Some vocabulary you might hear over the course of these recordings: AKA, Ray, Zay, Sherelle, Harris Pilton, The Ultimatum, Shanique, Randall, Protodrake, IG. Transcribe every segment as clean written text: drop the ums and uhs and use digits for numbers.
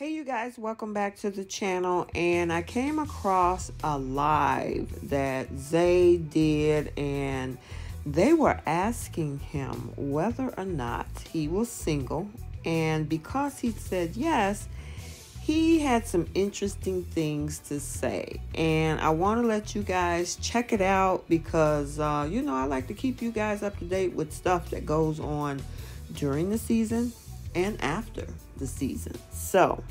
Hey you guys, welcome back to the channel. And I came across a live that Zay did, and they were asking him whether or not he was single, and because he said yes, he had some interesting things to say. And I want to let you guys check it out because you know, I like to keep you guys up to date with stuff that goes on during the season and after the season. So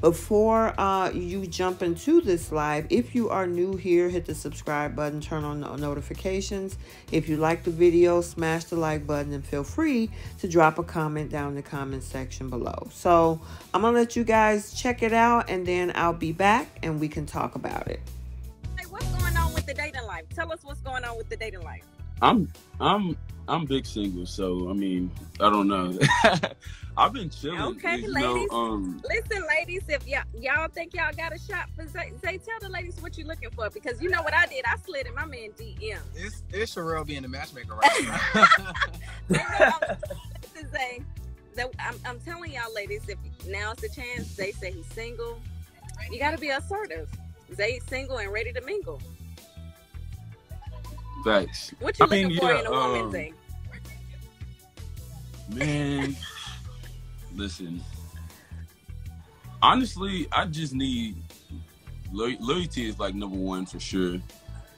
before you jump into this live, if you are new here, hit the subscribe button, turn on the notifications. If you like the video, smash the like button and feel free to drop a comment down in the comment section below. So I'm gonna let you guys check it out, and then I'll be back and we can talk about it. Hey, what's going on with the dating life? Tell us what's going on with the dating life. I'm big single, so I mean, I don't know. I've been chilling. Okay, you ladies. Know, listen, ladies, if y'all think y'all got a shot for Zay, tell the ladies what you're looking for, because you know what I did? I slid in my man DM. It's Sherelle being the matchmaker right now. Listen, Zay, I'm telling y'all ladies, if now's the chance. Zay say he's single. You got to be assertive. Zay's single and ready to mingle. Facts. What you looking for in a woman, Zay? Man, listen. Honestly, I just need loyalty is like number one for sure.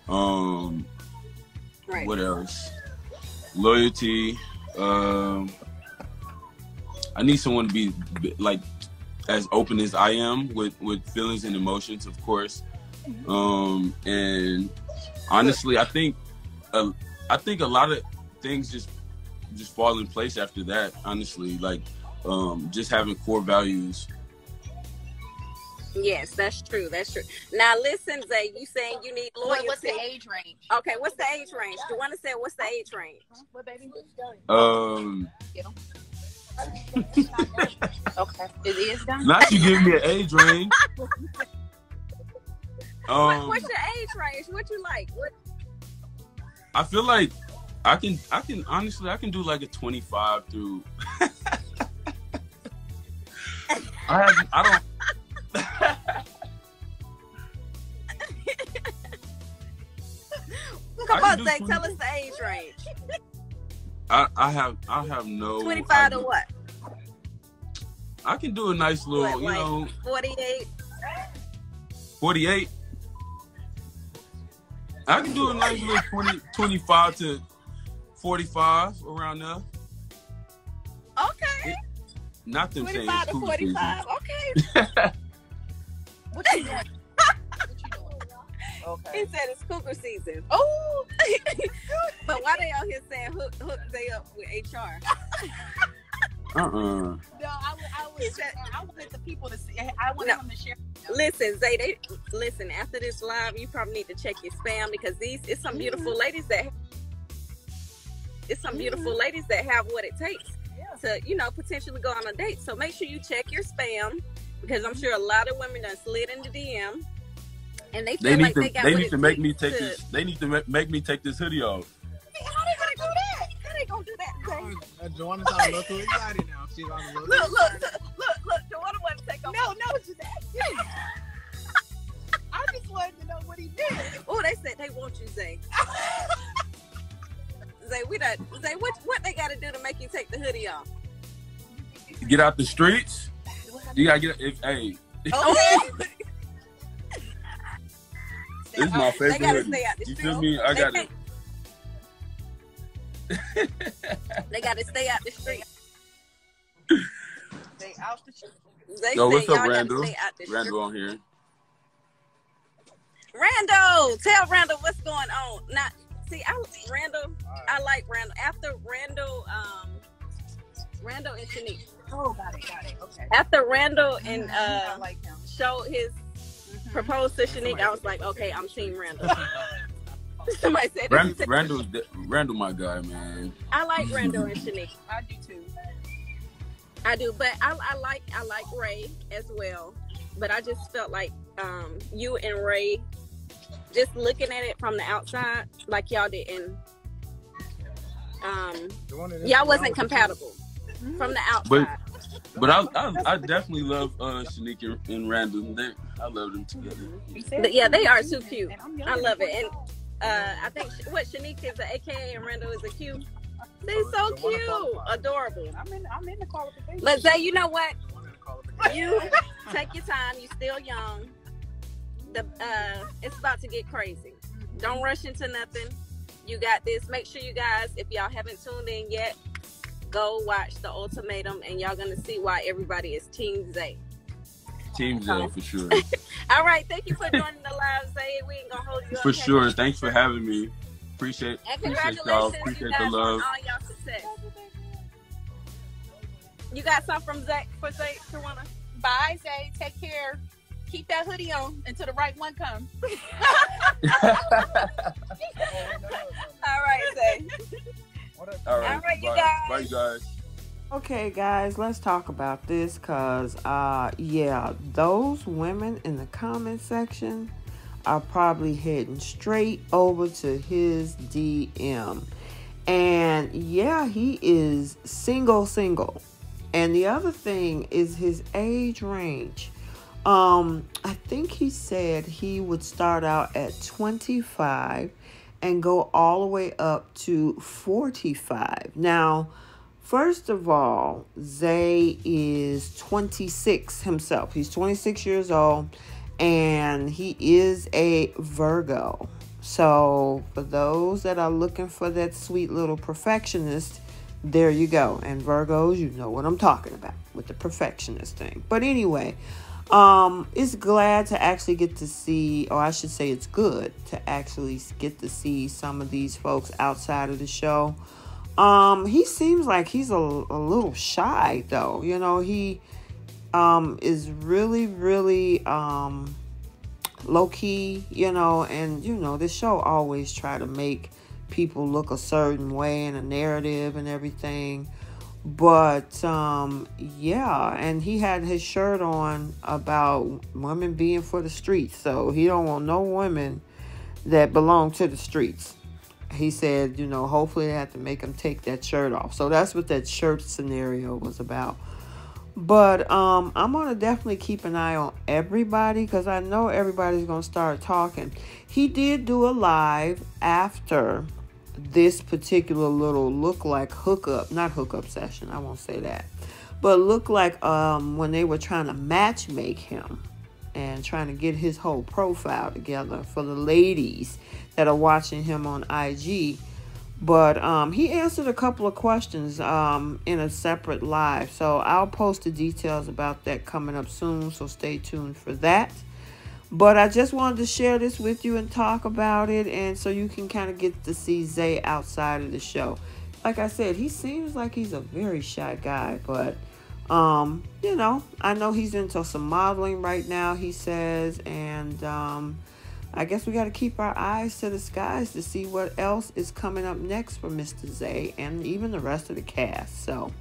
Right. What else? Loyalty. I need someone to be like as open as I am with feelings and emotions, of course. And honestly, I think a lot of things just fall in place after that, honestly, like just having core values. Yes, that's true. That's true. Now listen, Zay, you saying you need loyalty. What's the age range? Okay, what's the age range? Do you want to say what's the age range? What, baby? Okay. It is done. Not you giving me an age range. What's your age range? What you like? What? I feel like I can honestly, I can do like a 25 through. Come on, Zay, tell us the age range. I have no 25 to what? I can do a nice little, what, like, you know, 48. 48. I can do a nice little 25 to 45 around there. Okay. Not them 25 to 45. Season. Okay. What you doing? Okay. He said it's cougar season. Oh. But why they out here saying hook they up with HR? No, I wanted the people to see. I wanted them to share. Listen, Zay, listen, after this live, you probably need to check your spam, because it's some beautiful ladies that have what it takes to, you know, potentially go on a date. So make sure you check your spam, because I'm sure a lot of women that slid in the DM and they feel like they got what it takes. They need to make me take this. They need to make me take this hoodie off. Don't do that. Joanna's all local anxiety now. She's all local. Look. Joanna wants to take off. No, just ask you. I just wanted to know what he did. Oh, they said they want you, Zay. Zay, Zay, what they got to do to make you take the hoodie off? Get out the streets. You gotta get. Okay. This is my favorite. They gotta stay out the streets. You feel me? I got it. They gotta stay out the street. Stay out the street. Yo, what's up, Randall? Randall on here. Randall, tell Randall what's going on. Now, see, I like Randall. After Randall, Randall and Shanique. Oh, got it. Okay. After Randall and showed his proposed to Shanique, I was like, okay, I'm team Randall. Somebody said Randall, my guy, man. I like Randall and Shanique. I do too. I do, but I like Ray as well. But I just felt like you and Ray, just looking at it from the outside, like y'all didn't, y'all wasn't compatible from the outside. But But I definitely love Shanique and Randall. I love them together. Yeah, they are too cute. I love it. And I think Shanique is an AKA and Randall is a Q. They're so cute, adorable. I'm in the qualification. But Zay, you know what? You take your time. You're still young. It's about to get crazy. Don't rush into nothing. You got this. Make sure you guys, if y'all haven't tuned in yet, go watch The Ultimatum, and y'all gonna see why everybody is Team Zay. Team Zay for sure. All right, thank you for joining the live, Zay. We ain't gonna hold you up. For sure. Thanks for having me. Appreciate it. Congratulations, y'all. Appreciate the love. All y'all success. You got something from Zay for Zay, Tawana? Bye, Zay. Take care. Keep that hoodie on until the right one comes. All right, Zay. All right, you guys. Bye, guys. Okay, guys, let's talk about this because, yeah, those women in the comment section are probably heading straight over to his DM. And, yeah, he is single. And the other thing is his age range. I think he said he would start out at 25 and go all the way up to 45. Now, first of all, Zay is 26 himself. He's 26 years old, and he is a Virgo. So for those that are looking for that sweet little perfectionist, there you go. And Virgos, you know what I'm talking about with the perfectionist thing. But anyway, it's glad to actually get to see, or I should say it's good to actually get to see some of these folks outside of the show. He seems like he's a little shy though. You know, he is really low key, you know, and you know, this show always try to make people look a certain way in a narrative and everything. But, yeah, and he had his shirt on about women being for the streets. So he don't want no women that belong to the streets. He said, you know, hopefully they have to make him take that shirt off. So that's what that shirt scenario was about. But I'm going to definitely keep an eye on everybody because I know everybody's going to start talking. He did do a live after this particular little look like hookup, not hookup session, I won't say that, but look like when they were trying to match make him and trying to get his whole profile together for the ladies that are watching him on IG. But he answered a couple of questions in a separate live, so I'll post the details about that coming up soon, so stay tuned for that. But I just wanted to share this with you and talk about it, and so you can kind of get to see Zay outside of the show. Like I said, he seems like he's a very shy guy, but, you know, I know he's into some modeling right now, he says, and I guess we got to keep our eyes to the skies to see what else is coming up next for Mr. Zay and even the rest of the cast, so.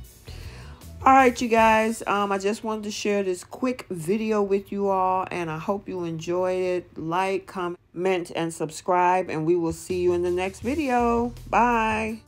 All right, you guys, I just wanted to share this quick video with you all, and I hope you enjoyed it. Like, comment, and subscribe, and we will see you in the next video. Bye.